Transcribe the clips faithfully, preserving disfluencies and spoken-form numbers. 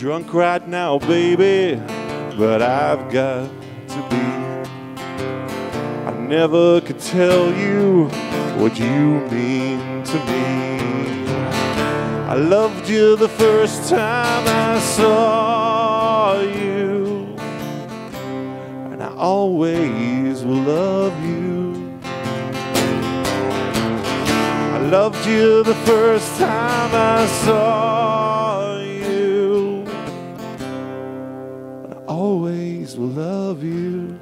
drunk right now, baby, but I've got to be. I never could tell you what you mean to me. I loved you the first time I saw you, and I always will love you. I loved you the first time I saw you, and I always will love you.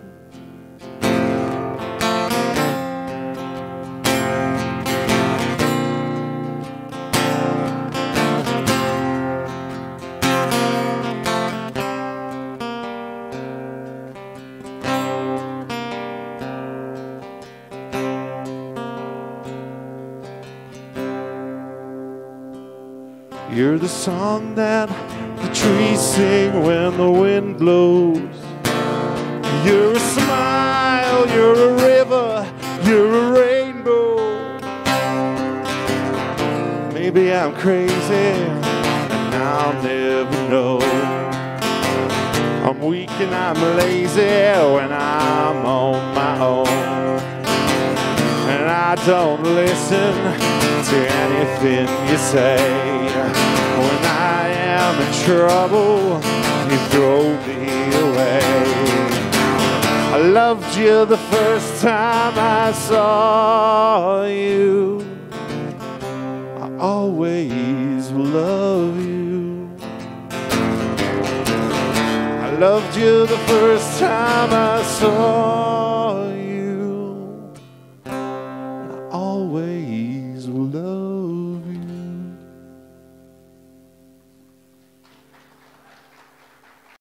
You're the song that the trees sing when the wind blows. You're a smile, you're a river, you're a rainbow. Maybe I'm crazy and I'll never know. I'm weak and I'm lazy when I'm on my own, and I don't listen to anything you say. When I am in trouble, you throw me away. I loved you the first time I saw you. I always will love you. I loved you the first time I saw you.